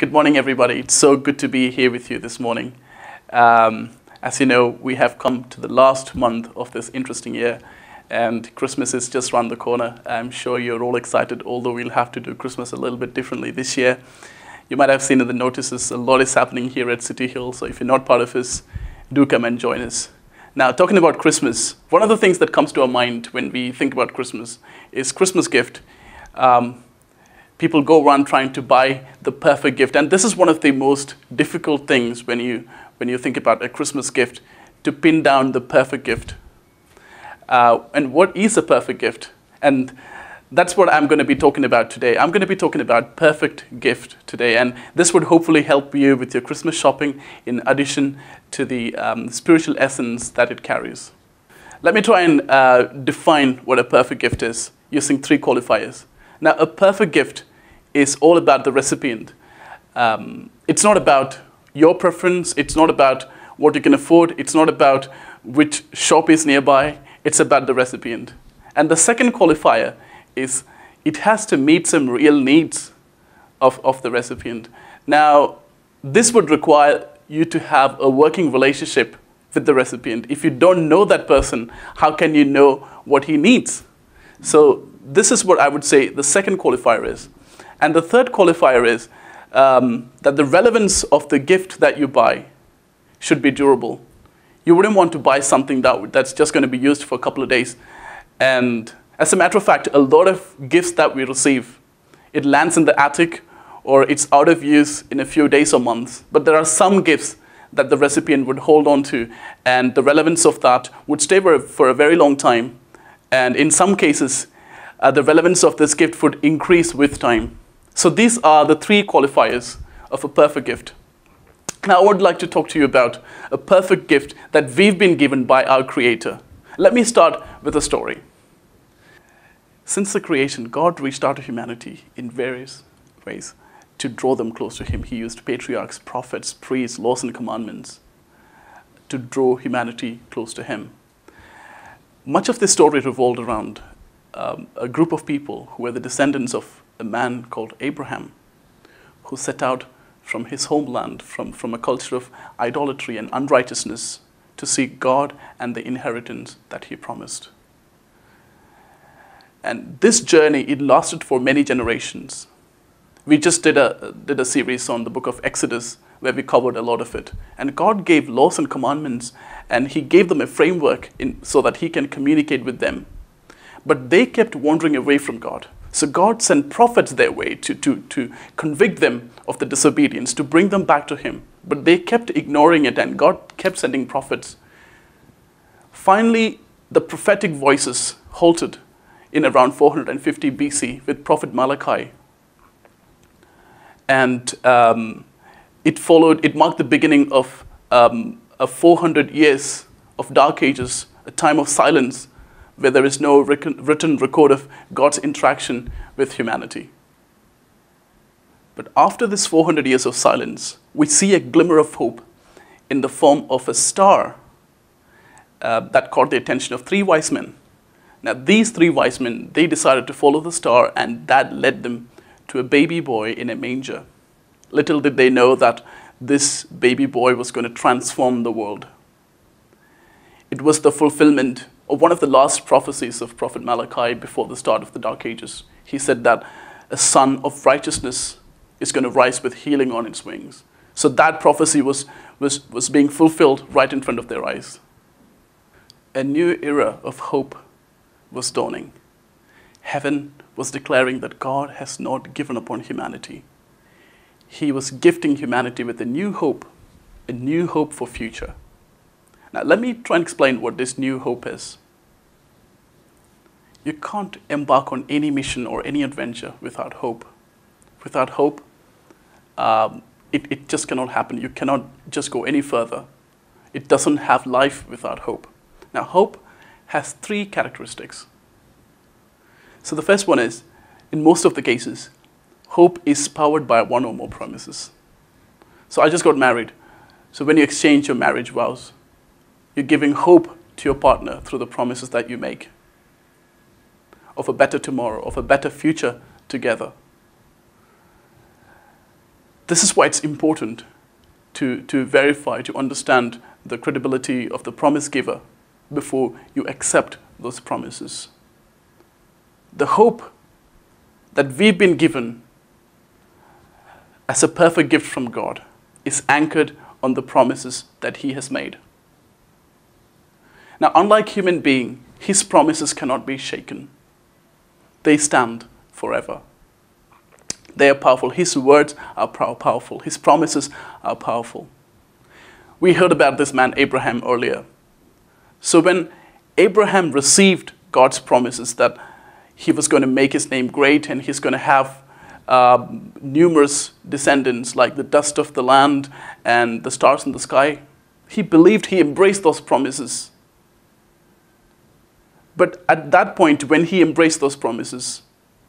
Good morning, everybody. It's so good to be here with you this morning. As you know, we have come to the last month of this interesting year, and Christmas is just around the corner. I'm sure you're all excited, although we'll have to do Christmas a little bit differently this year. You might have seen in the notices a lot is happening here at City Hill, so if you're not part of us, do come and join us. Now, talking about Christmas, one of the things that comes to our mind when we think about Christmas is Christmas gift. People go around trying to buy the perfect gift. And this is one of the most difficult things when you think about a Christmas gift, to pin down the perfect gift. And what is a perfect gift? And that's what I'm going to be talking about today. I'm going to be talking about perfect gift today. And this would hopefully help you with your Christmas shopping, in addition to the spiritual essence that it carries. Let me try and define what a perfect gift is using three qualifiers. Now, a perfect gift is all about the recipient. It's not about your preference, it's not about what you can afford, it's not about which shop is nearby, it's about the recipient. And the second qualifier is it has to meet some real needs of the recipient. Now, this would require you to have a working relationship with the recipient. If you don't know that person, how can you know what he needs? So this is what I would say the second qualifier is. And the third qualifier is that the relevance of the gift that you buy should be durable. You wouldn't want to buy something that's just going to be used for a couple of days. And as a matter of fact, a lot of gifts that we receive, it lands in the attic or it's out of use in a few days or months. But there are some gifts that the recipient would hold on to, and the relevance of that would stay for a very long time. And in some cases, the relevance of this gift would increase with time. So these are the three qualifiers of a perfect gift. Now I would like to talk to you about a perfect gift that we've been given by our Creator. Let me start with a story. Since the creation, God reached out to humanity in various ways to draw them close to Him. He used patriarchs, prophets, priests, laws and commandments to draw humanity close to Him. Much of this story revolved around a group of people who were the descendants of a man called Abraham, who set out from his homeland, from a culture of idolatry and unrighteousness, to seek God and the inheritance that He promised. And this journey, it lasted for many generations. We just did a series on the book of Exodus, where we covered a lot of it. And God gave laws and commandments, and He gave them a framework so that He can communicate with them. But they kept wandering away from God. So God sent prophets their way to convict them of the disobedience, to bring them back to Him. But they kept ignoring it, and God kept sending prophets. Finally, the prophetic voices halted in around 450 BC with prophet Malachi. And it marked the beginning of a 400 years of dark ages, a time of silence, where there is no written record of God's interaction with humanity. But after this 400 years of silence, we see a glimmer of hope in the form of a star that caught the attention of three wise men. Now, these three wise men, they decided to follow the star, and that led them to a baby boy in a manger. Little did they know that this baby boy was going to transform the world. It was the fulfillment of one of the last prophecies of prophet Malachi before the start of the Dark Ages. He said that a son of righteousness is going to rise with healing on its wings. So that prophecy was being fulfilled right in front of their eyes. A new era of hope was dawning. Heaven was declaring that God has not given up on humanity. He was gifting humanity with a new hope for future. Now, let me try and explain what this new hope is. You can't embark on any mission or any adventure without hope. Without hope, it just cannot happen. You cannot just go any further. It doesn't have life without hope. Now, hope has three characteristics. So the first one is, in most of the cases, hope is powered by one or more promises. So I just got married. So when you exchange your marriage vows, you're giving hope to your partner through the promises that you make of a better tomorrow, of a better future together. This is why it's important to verify, to understand the credibility of the promise giver before you accept those promises. The hope that we've been given as a perfect gift from God is anchored on the promises that He has made. Now, unlike human being, His promises cannot be shaken. They stand forever. They are powerful. His words are powerful. His promises are powerful. We heard about this man Abraham earlier. So when Abraham received God's promises that he was going to make his name great and he's going to have numerous descendants like the dust of the land and the stars in the sky, he believed, he embraced those promises. But at that point, when he embraced those promises,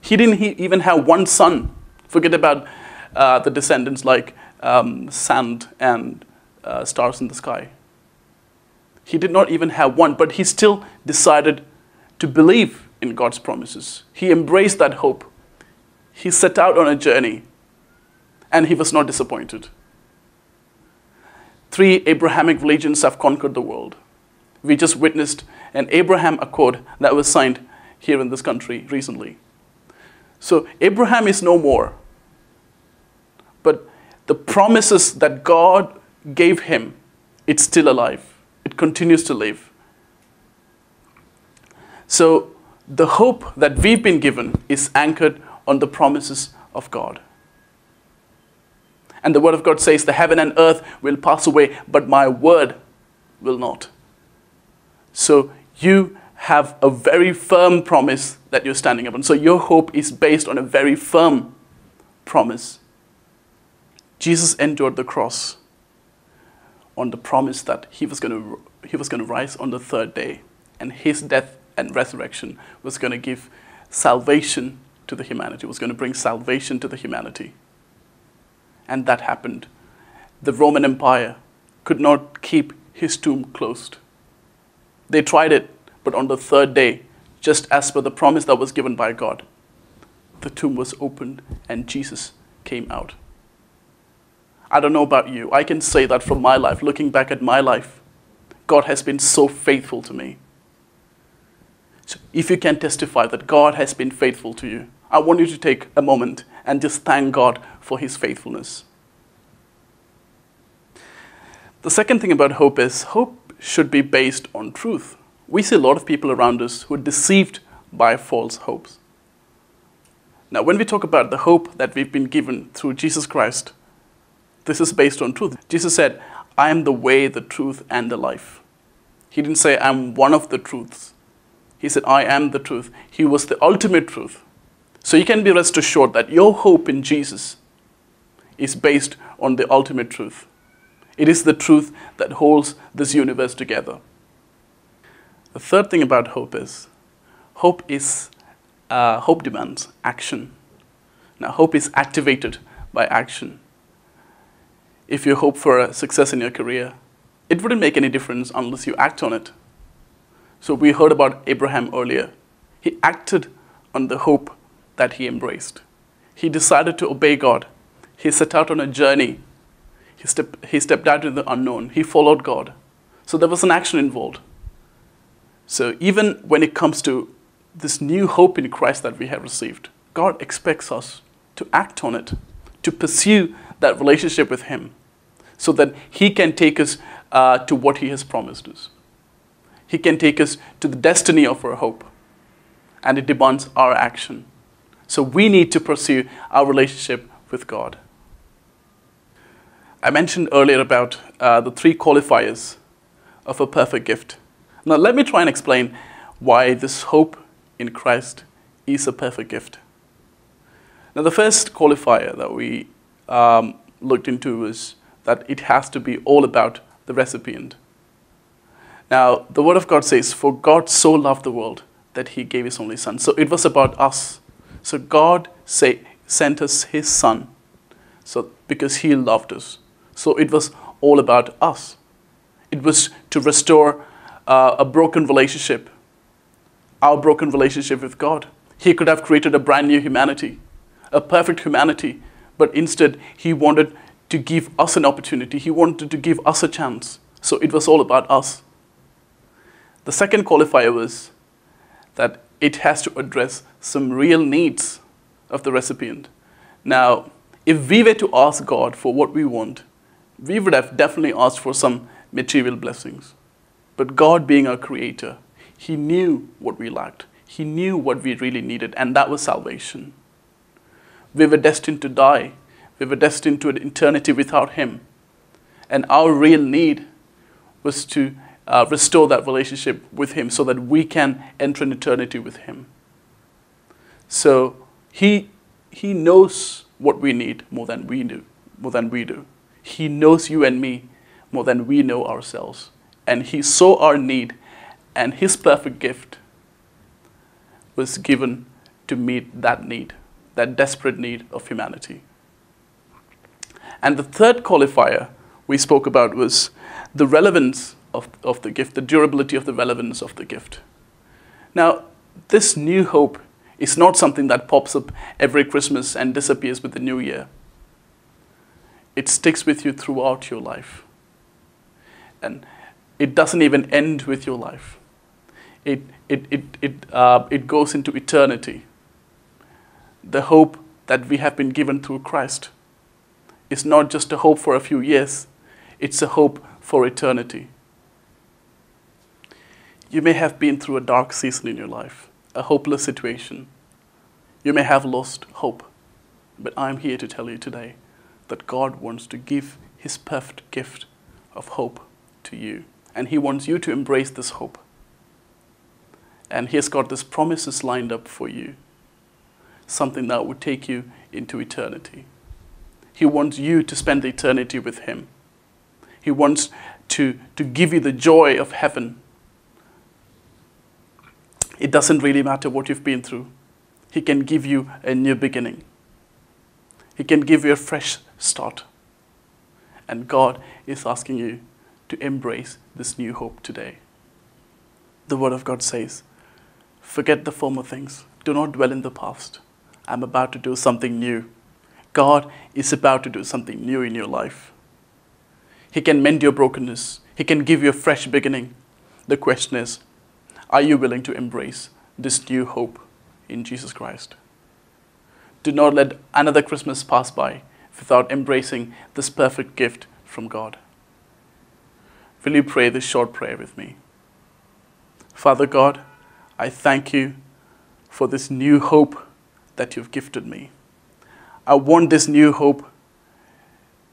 he didn't even have one son. Forget about the descendants like sand and stars in the sky. He did not even have one, but he still decided to believe in God's promises. He embraced that hope. He set out on a journey, and he was not disappointed. 3 Abrahamic religions have conquered the world. We just witnessed an Abraham Accord that was signed here in this country recently. So Abraham is no more, but the promises that God gave him, it's still alive. It continues to live. So the hope that we've been given is anchored on the promises of God. And the Word of God says, the heaven and earth will pass away, but my word will not. So you have a very firm promise that you're standing upon. So your hope is based on a very firm promise. Jesus endured the cross on the promise that he was going to rise on the 3rd day, and his death and resurrection was going to give salvation to the humanity, was going to bring salvation to the humanity. And that happened. The Roman Empire could not keep his tomb closed. They tried it, but on the 3rd day, just as per the promise that was given by God, the tomb was opened and Jesus came out. I don't know about you, I can say that from my life, looking back at my life, God has been so faithful to me. So if you can testify that God has been faithful to you, I want you to take a moment and just thank God for His faithfulness. The second thing about hope is, hope should be based on truth. We see a lot of people around us who are deceived by false hopes. Now, when we talk about the hope that we've been given through Jesus Christ, this is based on truth. Jesus said, I am the way, the truth, and the life. He didn't say, I'm one of the truths. He said, I am the truth. He was the ultimate truth. So you can be rest assured that your hope in Jesus is based on the ultimate truth. It is the truth that holds this universe together. The third thing about hope is, hope demands action. Now, hope is activated by action. If you hope for a success in your career, it wouldn't make any difference unless you act on it. So we heard about Abraham earlier. He acted on the hope that he embraced. He decided to obey God. He set out on a journey. He stepped out into the unknown. He followed God. So there was an action involved. So even when it comes to this new hope in Christ that we have received, God expects us to act on it, to pursue that relationship with Him, so that He can take us to what He has promised us. He can take us to the destiny of our hope, and it demands our action. So we need to pursue our relationship with God. I mentioned earlier about the 3 qualifiers of a perfect gift. Now let me try and explain why this hope in Christ is a perfect gift. Now the first qualifier that we looked into was that it has to be all about the recipient. Now, the Word of God says, for God so loved the world that He gave His only Son. So it was about us. So God sent us His Son because He loved us. So it was all about us. It was to restore a broken relationship, our broken relationship with God. He could have created a brand new humanity, a perfect humanity, but instead he wanted to give us an opportunity. He wanted to give us a chance. So it was all about us. The second qualifier was that it has to address some real needs of the recipient. Now, if we were to ask God for what we want, we would have definitely asked for some material blessings. But God being our creator, he knew what we lacked. He knew what we really needed, and that was salvation. We were destined to die. We were destined to an eternity without him. And our real need was to restore that relationship with him so that we can enter an eternity with him. So he knows what we need more than we do. He knows you and me more than we know ourselves. And he saw our need, and his perfect gift was given to meet that need, that desperate need of humanity. And the third qualifier we spoke about was the relevance of the gift, the durability of the relevance of the gift. Now, this new hope is not something that pops up every Christmas and disappears with the new year. It sticks with you throughout your life. And it doesn't even end with your life. It goes into eternity. The hope that we have been given through Christ is not just a hope for a few years, it's a hope for eternity. You may have been through a dark season in your life, a hopeless situation. You may have lost hope, but I'm here to tell you today that God wants to give his perfect gift of hope to you. And he wants you to embrace this hope. And he has got these promises lined up for you, something that would take you into eternity. He wants you to spend eternity with him. He wants to give you the joy of heaven. It doesn't really matter what you've been through. He can give you a new beginning. He can give you a fresh start. And God is asking you to embrace this new hope today. The Word of God says, "Forget the former things. Do not dwell in the past. I'm about to do something new." God is about to do something new in your life. He can mend your brokenness. He can give you a fresh beginning. The question is, are you willing to embrace this new hope in Jesus Christ? Do not let another Christmas pass by without embracing this perfect gift from God. Will you pray this short prayer with me? Father God, I thank you for this new hope that you've gifted me. I want this new hope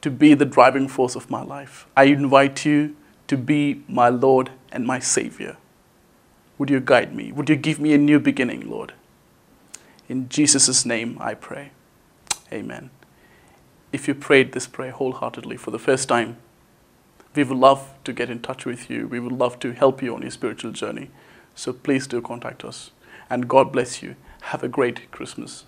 to be the driving force of my life. I invite you to be my Lord and my Savior. Would you guide me? Would you give me a new beginning, Lord? In Jesus' name I pray. Amen. If you prayed this prayer wholeheartedly for the first time, we would love to get in touch with you. We would love to help you on your spiritual journey. So please do contact us. And God bless you. Have a great Christmas.